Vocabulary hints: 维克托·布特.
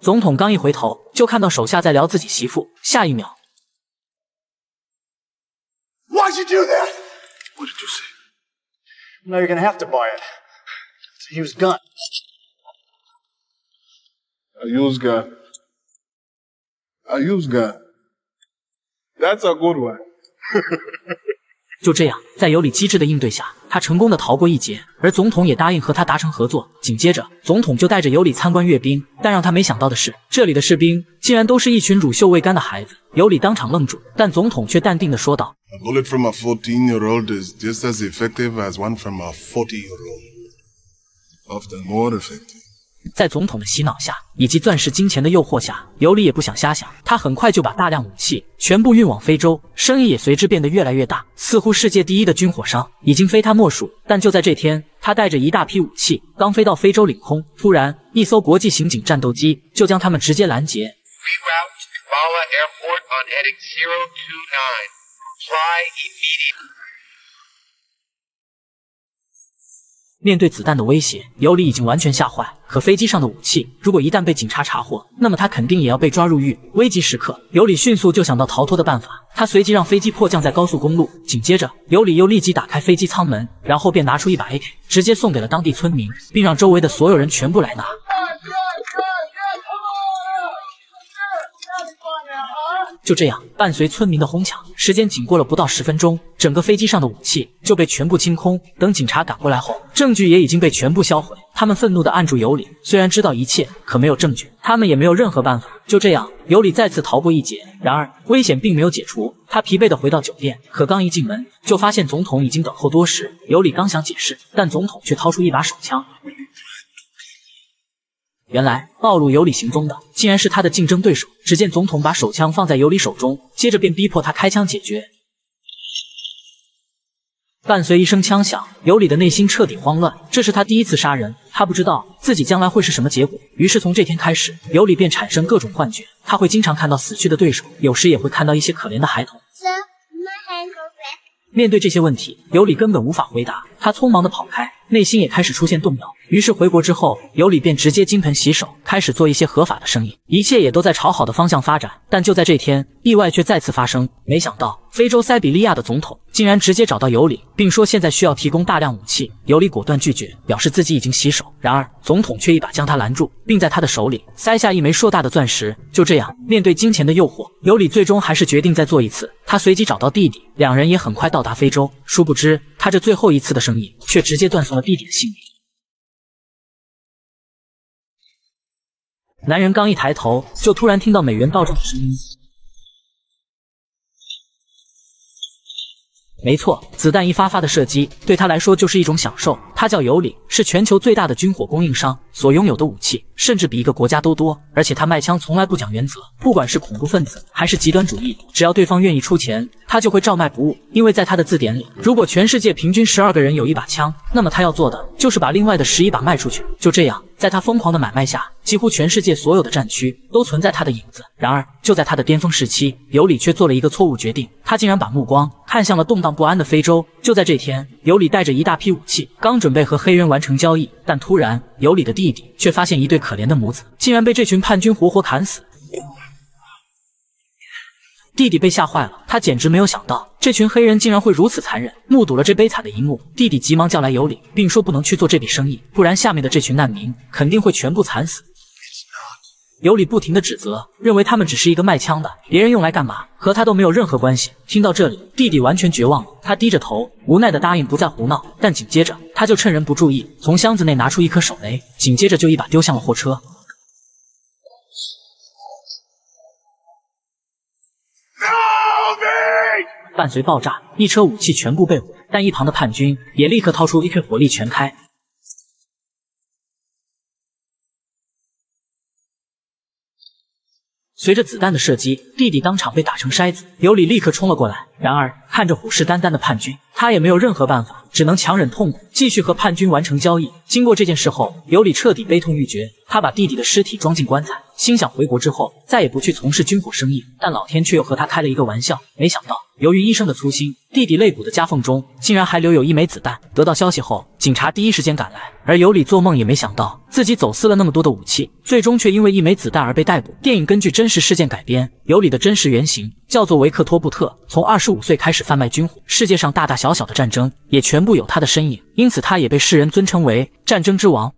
总统刚一回头，就看到手下在聊自己媳妇，下一秒。 Why'd you do that? What did you say? Now you're gonna have to buy it. It's a used gun. A used gun. A used gun. That's a good one. 就这样，在有理机智的应对下，他成功的逃过一劫，而总统也答应和他达成合作。紧接着，总统就带着有理参观阅兵，但让他没想到的是，这里的士兵竟然都是一群乳臭未干的孩子。有理当场愣住，但总统却淡定的说道 ：“A bullet from a 14-year-old is just as effective as one from a 40-year-old, often more effective.” 在总统的洗脑下，以及钻石金钱的诱惑下，尤里也不想瞎想，他很快就把大量武器全部运往非洲，生意也随之变得越来越大，似乎世界第一的军火商已经非他莫属。但就在这天，他带着一大批武器刚飞到非洲领空，突然一艘国际刑警战斗机就将他们直接拦截。 面对子弹的威胁，尤里已经完全吓坏。可飞机上的武器，如果一旦被警察查获，那么他肯定也要被抓入狱。危急时刻，尤里迅速就想到逃脱的办法。他随即让飞机迫降在高速公路，紧接着尤里又立即打开飞机舱门，然后便拿出一把 AK， 直接送给了当地村民，并让周围的所有人全部来拿。 就这样，伴随村民的哄抢，时间仅过了不到10分钟，整个飞机上的武器就被全部清空。等警察赶过来后，证据也已经被全部销毁。他们愤怒地按住尤里，虽然知道一切，可没有证据，他们也没有任何办法。就这样，尤里再次逃过一劫。然而，危险并没有解除，他疲惫地回到酒店，可刚一进门，就发现总统已经等候多时。尤里刚想解释，但总统却掏出一把手枪。 原来暴露尤里行踪的，竟然是他的竞争对手。只见总统把手枪放在尤里手中，接着便逼迫他开枪解决。伴随一声枪响，尤里的内心彻底慌乱。这是他第一次杀人，他不知道自己将来会是什么结果。于是从这天开始，尤里便产生各种幻觉，他会经常看到死去的对手，有时也会看到一些可怜的孩童。面对这些问题，尤里根本无法回答，他匆忙地跑开，内心也开始出现动摇。于是回国之后，尤里便直接金盆洗手，开始做一些合法的生意，一切也都在朝好的方向发展。但就在这天，意外却再次发生。没想到，非洲塞比利亚的总统竟然直接找到尤里，并说现在需要提供大量武器。尤里果断拒绝，表示自己已经洗手。然而，总统却一把将他拦住，并在他的手里塞下一枚硕大的钻石。就这样，面对金钱的诱惑，尤里最终还是决定再做一次。他随即找到弟弟，两人也很快到达非洲。殊不知，他这最后一次的生意却直接断送了弟弟的性命。 男人刚一抬头，就突然听到美元到账的声音。没错，子弹一发发的射击，对他来说就是一种享受。他叫尤里，是全球最大的军火供应商，所拥有的武器甚至比一个国家都多。而且他卖枪从来不讲原则，不管是恐怖分子还是极端主义，只要对方愿意出钱，他就会照卖不误。因为在他的字典里，如果全世界平均12个人有一把枪，那么他要做的就是把另外的11把卖出去。就这样。 在他疯狂的买卖下，几乎全世界所有的战区都存在他的影子。然而，就在他的巅峰时期，尤里却做了一个错误决定，他竟然把目光看向了动荡不安的非洲。就在这天，尤里带着一大批武器，刚准备和黑人完成交易，但突然，尤里的弟弟却发现一对可怜的母子竟然被这群叛军活活砍死。 弟弟被吓坏了，他简直没有想到这群黑人竟然会如此残忍。目睹了这悲惨的一幕，弟弟急忙叫来尤里，并说不能去做这笔生意，不然下面的这群难民肯定会全部惨死。尤里不停地指责，认为他们只是一个卖枪的，别人用来干嘛，和他都没有任何关系。听到这里，弟弟完全绝望了，他低着头，无奈地答应不再胡闹。但紧接着，他就趁人不注意，从箱子内拿出一颗手雷，紧接着就一把丢向了货车。 伴随爆炸，一车武器全部被毁，但一旁的叛军也立刻掏出 AK， 火力全开。随着子弹的射击，弟弟当场被打成筛子。尤里立刻冲了过来，然而看着虎视眈眈的叛军，他也没有任何办法。只能强忍痛苦，继续和叛军完成交易。经过这件事后，尤里彻底悲痛欲绝。他把弟弟的尸体装进棺材，心想回国之后再也不去从事军火生意。但老天却又和他开了一个玩笑，没想到由于医生的粗心，弟弟肋骨的夹缝中竟然还留有一枚子弹。得到消息后，警察第一时间赶来，而尤里做梦也没想到自己走私了那么多的武器，最终却因为一枚子弹而被逮捕。电影根据真实事件改编，尤里的真实原型叫做维克托·布特，从25岁开始贩卖军火，世界上大大小小的战争也全部有他的身影，因此他也被世人尊称为战争之王。